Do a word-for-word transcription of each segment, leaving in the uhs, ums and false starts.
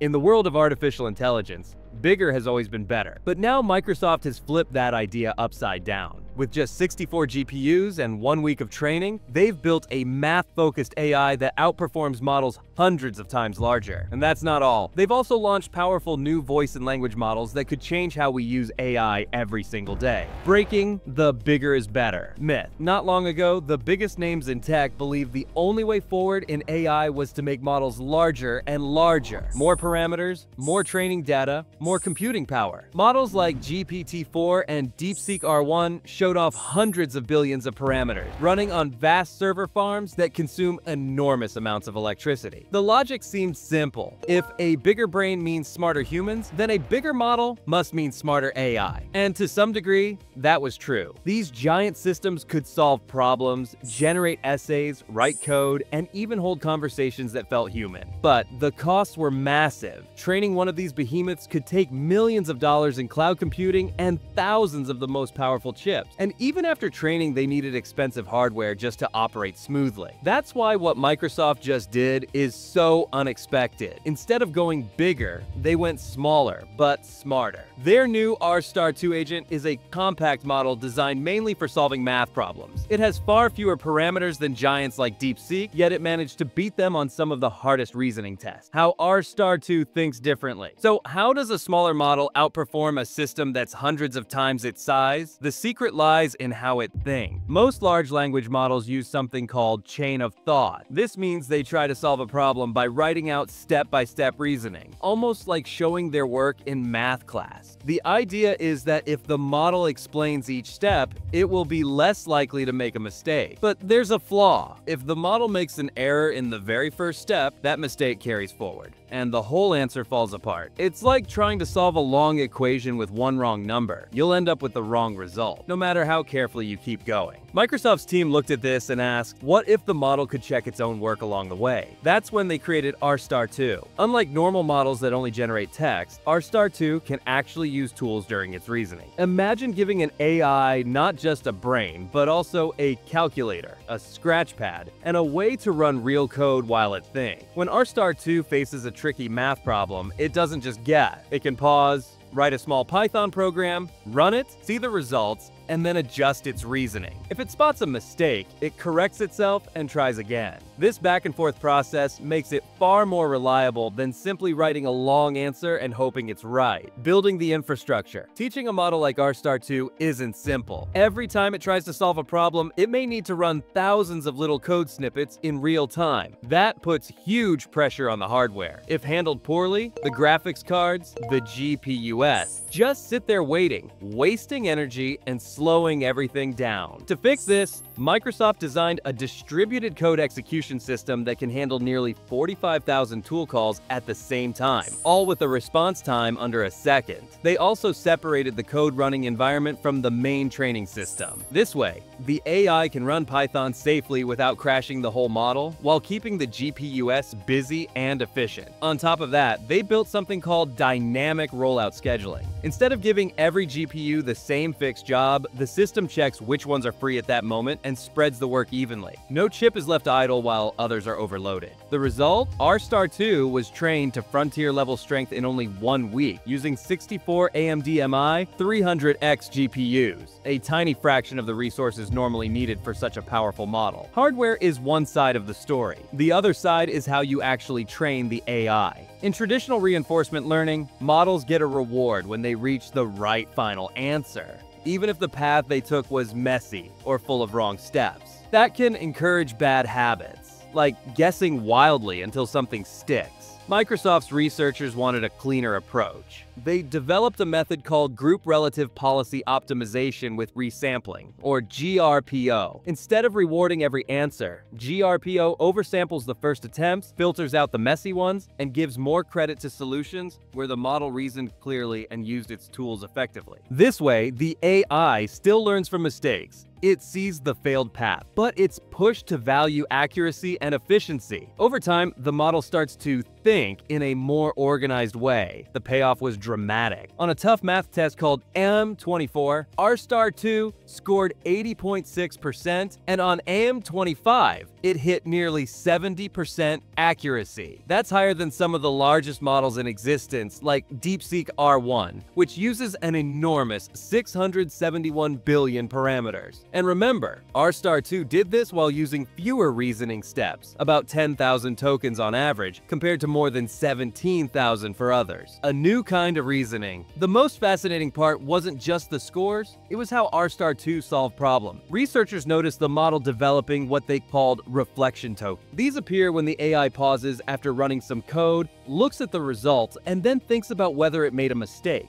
In the world of artificial intelligence, bigger has always been better, but now Microsoft has flipped that idea upside down. With just sixty-four G P Us and one week of training, they've built a math-focused A I that outperforms models hundreds of times larger. And that's not all. They've also launched powerful new voice and language models that could change how we use A I every single day. Breaking the bigger is better myth. Not long ago, the biggest names in tech believed the only way forward in A I was to make models larger and larger. More parameters, more training data, more computing power. Models like G P T four and DeepSeek R one show showed off hundreds of billions of parameters, running on vast server farms that consume enormous amounts of electricity. The logic seems simple. If a bigger brain means smarter humans, then a bigger model must mean smarter A I. And to some degree, that was true. These giant systems could solve problems, generate essays, write code, and even hold conversations that felt human. But the costs were massive. Training one of these behemoths could take millions of dollars in cloud computing and thousands of the most powerful chips. And even after training, they needed expensive hardware just to operate smoothly. That's why what Microsoft just did is so unexpected. Instead of going bigger, they went smaller, but smarter. Their new r star two agent is a compact model designed mainly for solving math problems. It has far fewer parameters than giants like DeepSeek, yet it managed to beat them on some of the hardest reasoning tests. How r star two thinks differently. So how does a smaller model outperform a system that's hundreds of times its size? The secret lies lies in how it thinks. Most large language models use something called chain of thought. This means they try to solve a problem by writing out step-by-step reasoning, almost like showing their work in math class. The idea is that if the model explains each step, it will be less likely to make a mistake. But there's a flaw. If the model makes an error in the very first step, that mistake carries forward, and the whole answer falls apart. It's like trying to solve a long equation with one wrong number. You'll end up with the wrong result, no matter how carefully you keep going. Microsoft's team looked at this and asked, what if the model could check its own work along the way? That's when they created r star two. Unlike normal models that only generate text, r star two can actually use tools during its reasoning. Imagine giving an A I not just a brain, but also a calculator, a scratch pad, and a way to run real code while it thinks. When r star two faces a tricky math problem, it doesn't just guess. It can pause, write a small Python program, run it, see the results, and then adjust its reasoning. If it spots a mistake, it corrects itself and tries again. This back-and-forth process makes it far more reliable than simply writing a long answer and hoping it's right. Building the infrastructure. Teaching a model like r star two isn't simple. Every time it tries to solve a problem, it may need to run thousands of little code snippets in real time. That puts huge pressure on the hardware. If handled poorly, the graphics cards, the G P Us, just sit there waiting, wasting energy and slowing everything down. To fix this, Microsoft designed a distributed code execution system that can handle nearly forty-five thousand tool calls at the same time, all with a response time under a second. They also separated the code running environment from the main training system. This way, the A I can run Python safely without crashing the whole model, while keeping the G P Us busy and efficient. On top of that, they built something called dynamic rollout scheduling. Instead of giving every G P U the same fixed job, the system checks which ones are free at that moment and spreads the work evenly. No chip is left idle while others are overloaded. The result? r star two was trained to frontier-level strength in only one week, using sixty-four A M D M I three hundred X G P Us, a tiny fraction of the resources normally needed for such a powerful model. Hardware is one side of the story. The other side is how you actually train the A I. In traditional reinforcement learning, models get a reward when they reach the right final answer, even if the path they took was messy or full of wrong steps. That can encourage bad habits, like guessing wildly until something sticks. Microsoft's researchers wanted a cleaner approach. They developed a method called Group Relative Policy Optimization with Resampling, or G R P O. Instead of rewarding every answer, G R P O oversamples the first attempts, filters out the messy ones, and gives more credit to solutions where the model reasoned clearly and used its tools effectively. This way, the A I still learns from mistakes. It sees the failed path, but it's pushed to value accuracy and efficiency. Over time, the model starts to think in a more organized way. The payoff was dramatic. On a tough math test called A M twenty-four, r star two scored eighty point six percent, and on A M twenty-five, it hit nearly seventy percent accuracy. That's higher than some of the largest models in existence, like DeepSeek R one, which uses an enormous six hundred seventy-one billion parameters. And remember, r star two did this while using fewer reasoning steps, about ten thousand tokens on average, compared to more than seventeen thousand for others. A new kind of reasoning. The most fascinating part wasn't just the scores, it was how r star two solved problems. Researchers noticed the model developing what they called reflection tokens. These appear when the A I pauses after running some code, looks at the results, and then thinks about whether it made a mistake.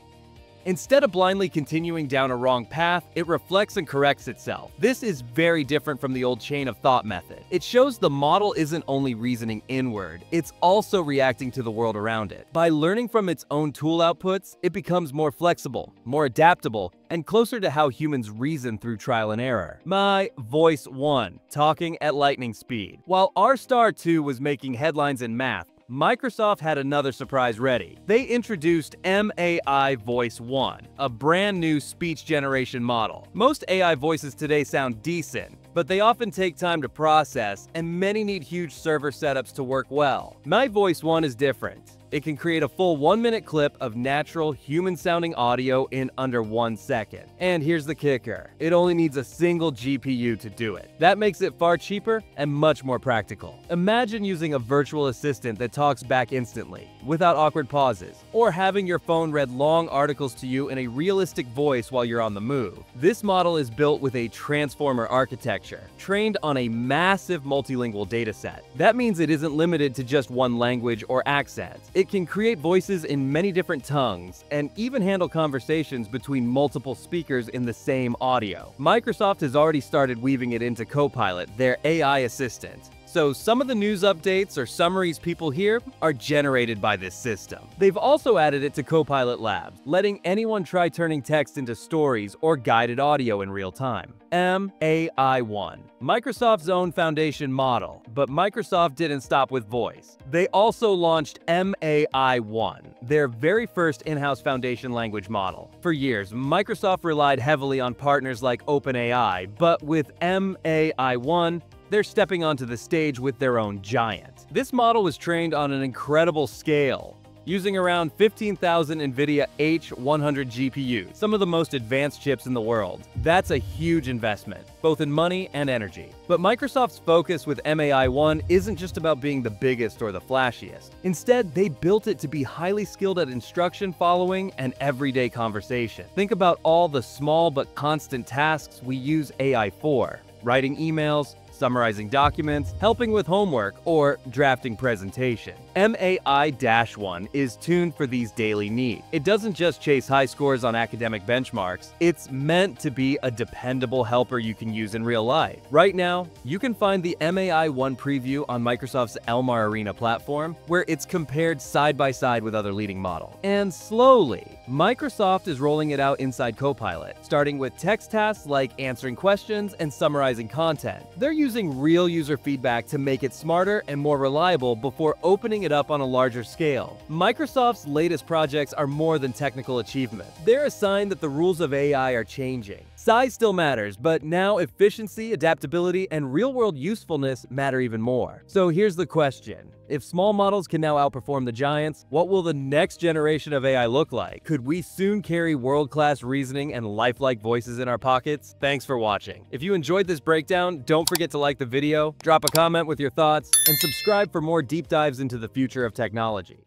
Instead of blindly continuing down a wrong path, it reflects and corrects itself. This is very different from the old chain of thought method. It shows the model isn't only reasoning inward, it's also reacting to the world around it. By learning from its own tool outputs, it becomes more flexible, more adaptable, and closer to how humans reason through trial and error. M A I Voice one, talking at lightning speed. While r star two was making headlines in math, Microsoft had another surprise ready. They introduced M A I Voice one, a brand new speech generation model. Most A I voices today sound decent, but they often take time to process, and many need huge server setups to work well. M A I Voice one is different. It can create a full one-minute clip of natural, human-sounding audio in under one second. And here's the kicker. It only needs a single G P U to do it. That makes it far cheaper and much more practical. Imagine using a virtual assistant that talks back instantly, without awkward pauses, or having your phone read long articles to you in a realistic voice while you're on the move. This model is built with a transformer architecture, trained on a massive multilingual dataset. That means it isn't limited to just one language or accent. It can create voices in many different tongues and even handle conversations between multiple speakers in the same audio. Microsoft has already started weaving it into Copilot, their A I assistant. So some of the news updates or summaries people hear are generated by this system. They've also added it to Copilot Labs, letting anyone try turning text into stories or guided audio in real time. M A I one, Microsoft's own foundation model, but Microsoft didn't stop with voice. They also launched M A I one, their very first in-house foundation language model. For years, Microsoft relied heavily on partners like OpenAI, but with M A I one, they're stepping onto the stage with their own giant. This model was trained on an incredible scale, using around fifteen thousand NVIDIA H one hundred G P Us, some of the most advanced chips in the world. That's a huge investment, both in money and energy. But Microsoft's focus with M A I one isn't just about being the biggest or the flashiest. Instead, they built it to be highly skilled at instruction following and everyday conversation. Think about all the small but constant tasks we use A I for: writing emails, summarizing documents, helping with homework, or drafting presentation. M A I one is tuned for these daily needs. It doesn't just chase high scores on academic benchmarks, it's meant to be a dependable helper you can use in real life. Right now, you can find the M A I one preview on Microsoft's Elmar Arena platform, where it's compared side by side with other leading models. And slowly, Microsoft is rolling it out inside Copilot, starting with text tasks like answering questions and summarizing content. They're using using real user feedback to make it smarter and more reliable before opening it up on a larger scale. Microsoft's latest projects are more than technical achievement. They're a sign that the rules of A I are changing. Size still matters, but now efficiency, adaptability, and real-world usefulness matter even more. So here's the question. If small models can now outperform the giants, what will the next generation of A I look like? Could we soon carry world-class reasoning and lifelike voices in our pockets? Thanks for watching. If you enjoyed this breakdown, don't forget to like the video, drop a comment with your thoughts, and subscribe for more deep dives into the future of technology.